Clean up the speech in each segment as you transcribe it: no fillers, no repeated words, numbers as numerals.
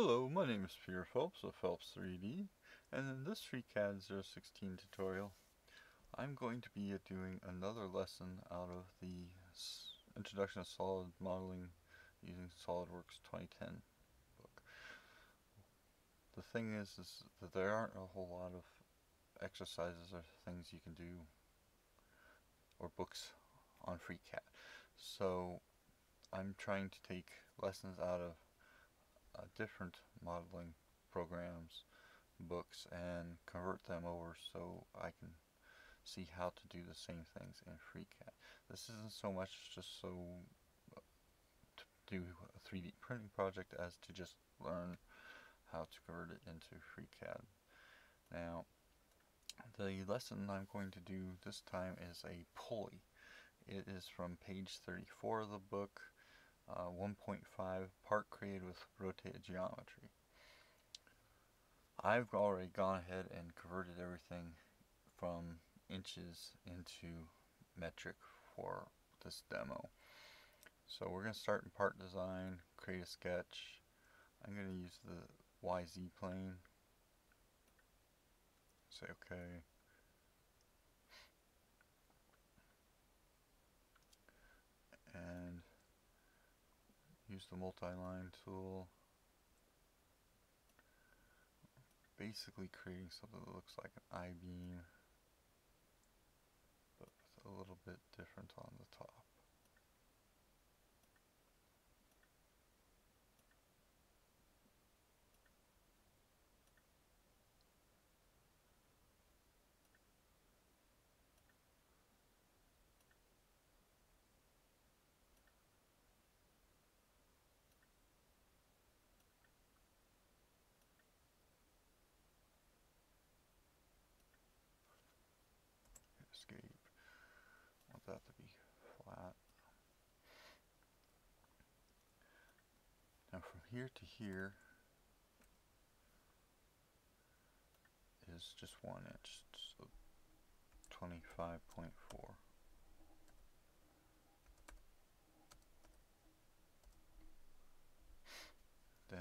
Hello, my name is Peter Phelps of Phelps 3D, and in this FreeCAD 016 tutorial I'm going to be doing another lesson out of the Introduction to Solid Modeling using SolidWorks 2010 book. The thing is that there aren't a whole lot of exercises or things you can do or books on FreeCAD, so I'm trying to take lessons out of different modeling programs, books, and convert them over so I can see how to do the same things in FreeCAD. This isn't so much just so to do a 3D printing project as to just learn how to convert it into FreeCAD. Now, the lesson I'm going to do this time is a pulley. It is from page 34 of the book. 1.5 part created with rotated geometry. I've already gone ahead and converted everything from inches into metric for this demo. So we're going to start in part design, create a sketch. I'm going to use the YZ plane. Say okay. And use the multi-line tool, basically creating something that looks like an I-beam, but with a little bit different on the top. Escape. I want that to be flat. Now from here to here is just 1 inch, so 25.4. Then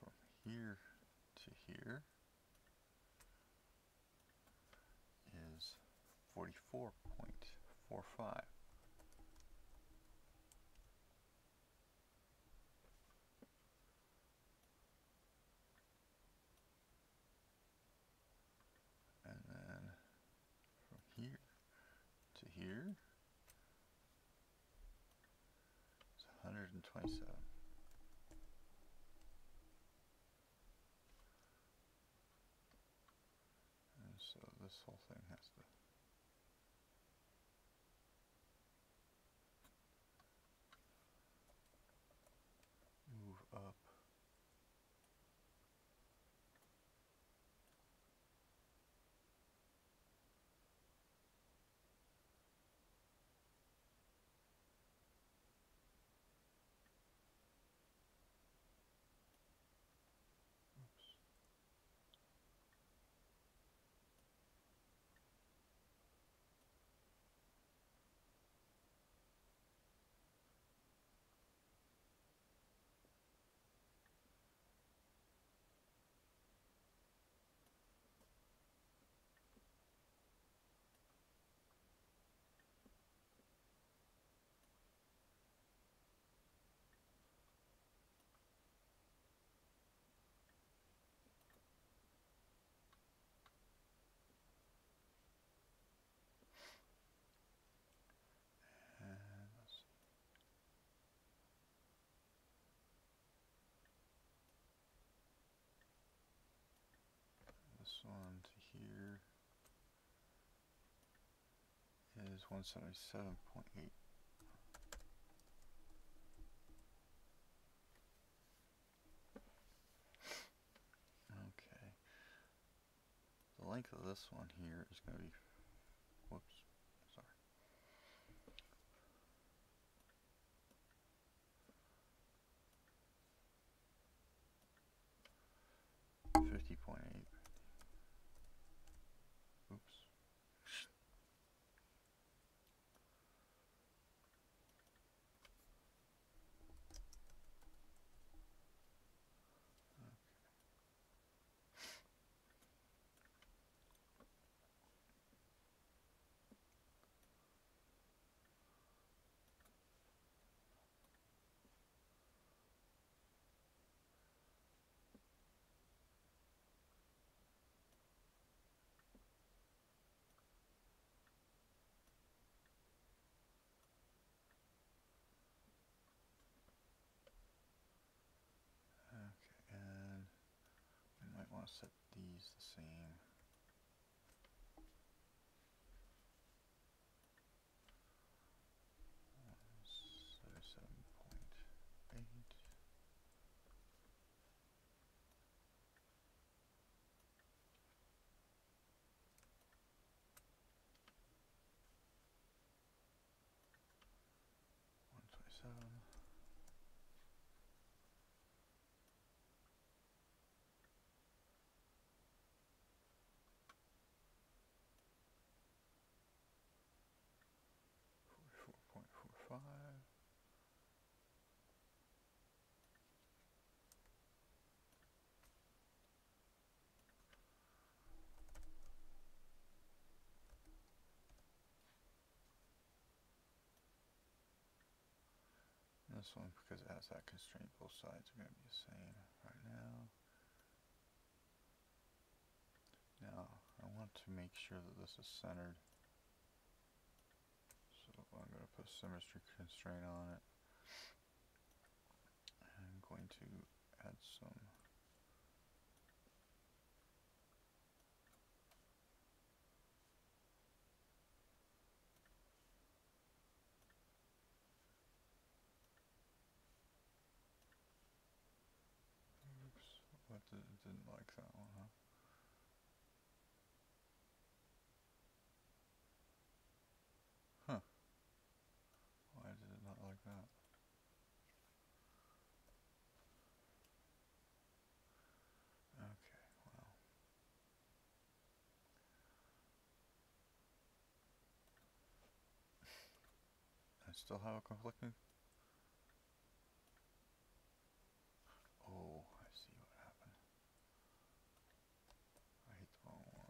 from here to here is 44.45. And then from here to here is 127. So this whole thing has to move up. This one to here is 177.8. Okay. The length of this one here is going to be, whoops, sorry. I'll set these the same. This one, because it has that constraint, both sides are going to be the same right now. Now, I want to make sure that this is centered. So I'm going to put a symmetry constraint on it. I'm going to add some didn't like that one, huh? Huh. Why did it not like that? Okay, well. I still have a conflicting. Oh, I see what happened. I hit the wrong one.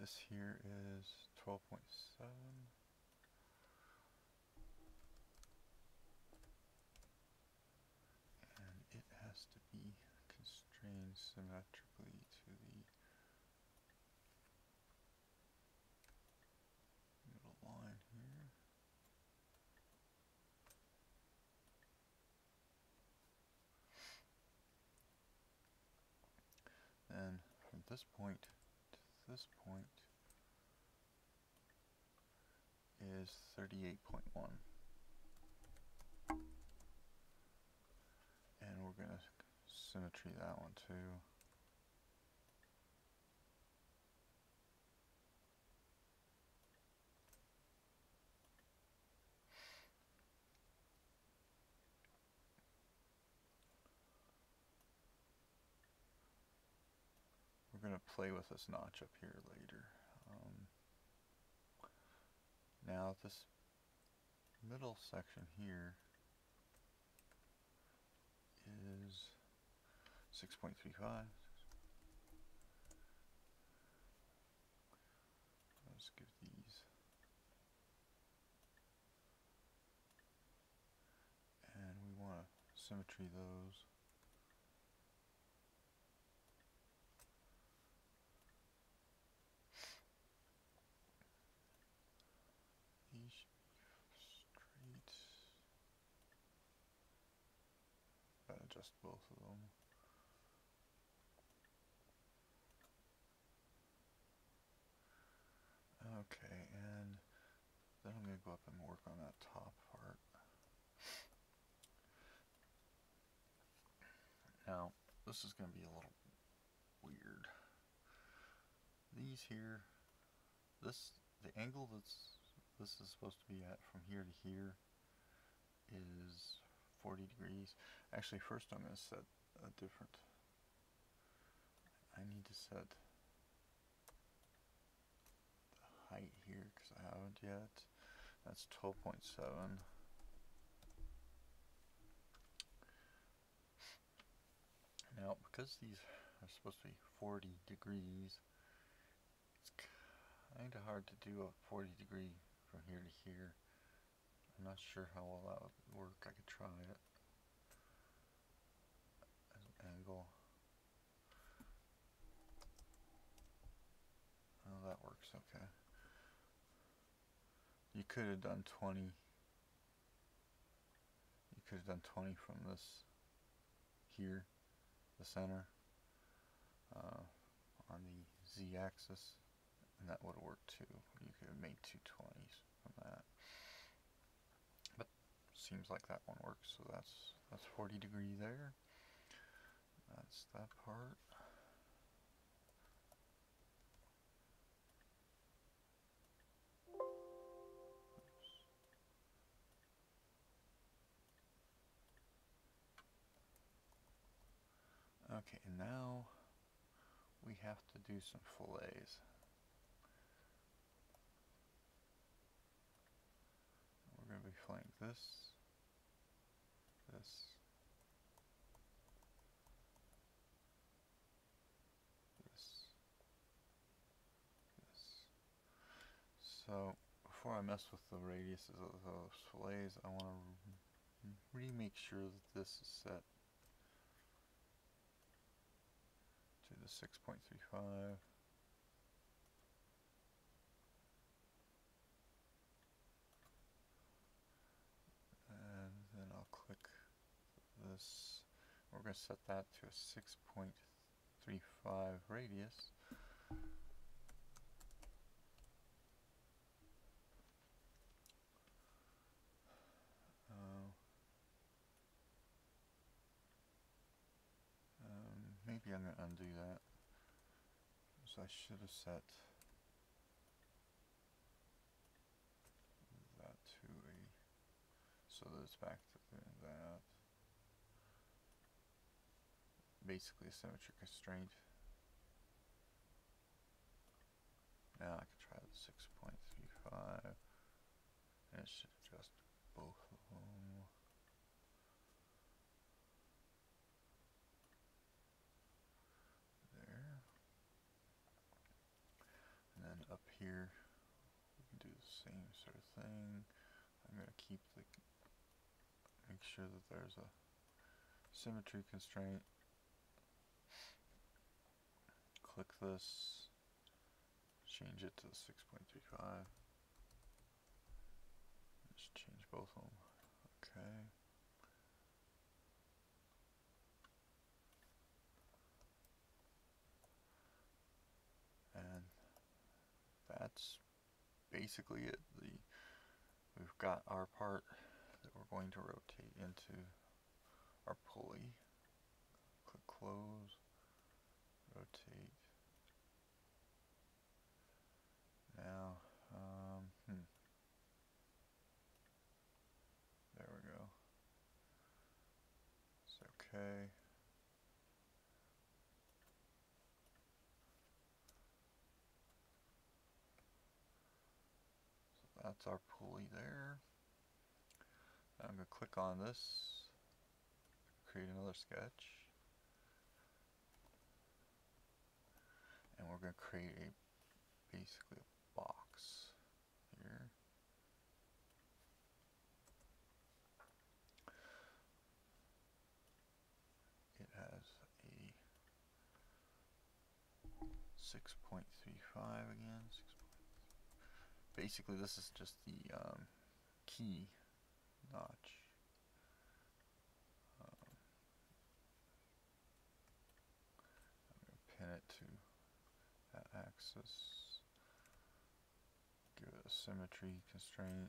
This here is 12.7. And it has to be constrained symmetrically to the middle line here. Then from this point to this point is 38.1. And we're going to symmetry that one too. We're going to play with this notch up here later. Now this middle section here is 6.35. Let's give these. And we want to symmetry those. These should be straight. Adjust both of them. Okay, and then I'm going to go up and work on that top part. Now, this is going to be a little weird. These here, the angle this is supposed to be at from here to here is 40 degrees. Actually, first I'm going to set a different. I need to set the height here because I haven't yet. That's 12.7. Now, because these are supposed to be 40 degrees, it's Kind of hard to do a 40 degree from here to here. I'm not sure how well that would work. I could try it as an angle. Oh, that works okay. You could have done 20. You could have done 20 from this here, the center, on the Z axis, and that would have worked too. You could have made two 20s from that. But seems like that one works, so that's 40 degree there. That's that part. Okay, and now we have to do some fillets. We're going to be filleting this, this, this, this. So before I mess with the radiuses of those fillets, I want to make sure that this is set to the 6.35. And then I'll click this. We're going to set that to a 6.35 radius. Maybe I'm going to undo that, so I should have set that to a, so that it's back to that, basically a symmetric constraint. Now I can try the 6.35, and it should adjust both of them. There. And then up here, we can do the same sort of thing. I'm going to keep the, make sure that there's a symmetry constraint. Click this, change it to 6.35. Just change both of them. Okay. And that's basically it. We've got our part that we're going to rotate into our pulley. Click close, rotate. Now, there we go. It's okay. That's our pulley there. Now I'm going to click on this, create another sketch, and we're going to create a basically a box here. It has a 6.35 again. Basically, this is just the key notch. I'm going to pin it to that axis, give it a symmetry constraint,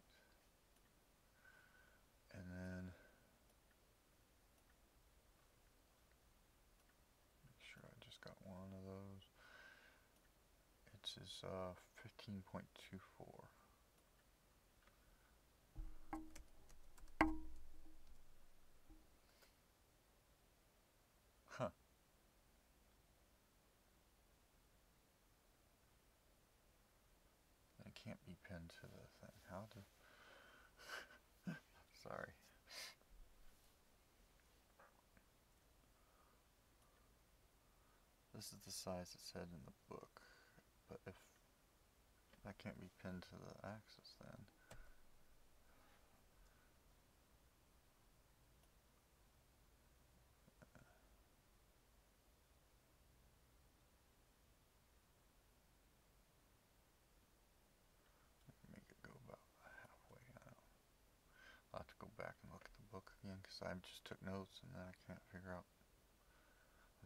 and then make sure I just got one of those. It is 15.24. Huh. It can't be pinned to the thing. How to? Sorry. This is the size it said in the book. But if That can't be pinned to the axis then. Make it go about halfway out. I'll have to go back and look at the book again because I just took notes and then I can't figure out.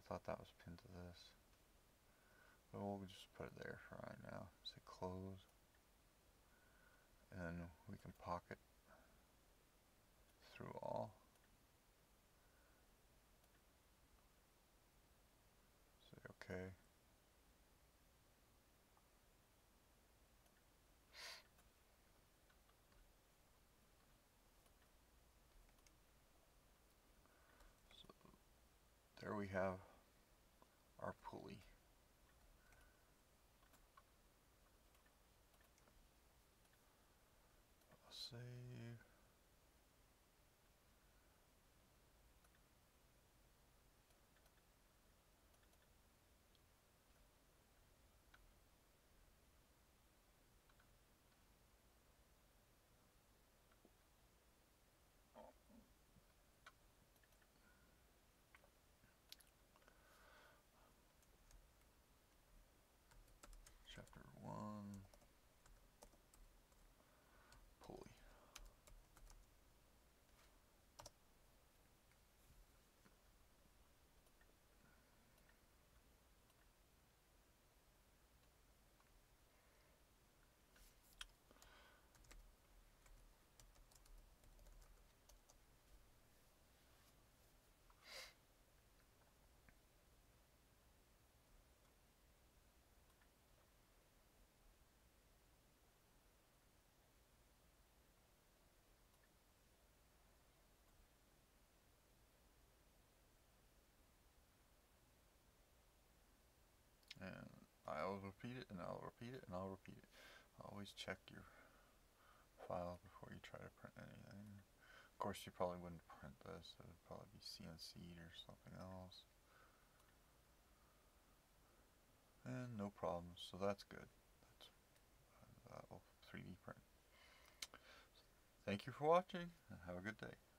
I thought that was pinned to this. But we'll just put it there for right now. Say close. And then we can pocket through all. Say okay. So there we have our pulley. Save. Chapter 1. And I'll repeat it, and I'll repeat it, and I'll repeat it. Always check your file before you try to print anything. Of course, you probably wouldn't print this. It would probably be CNC'd or something else. And no problems, so that's good. That will 3D print. Thank you for watching, and have a good day.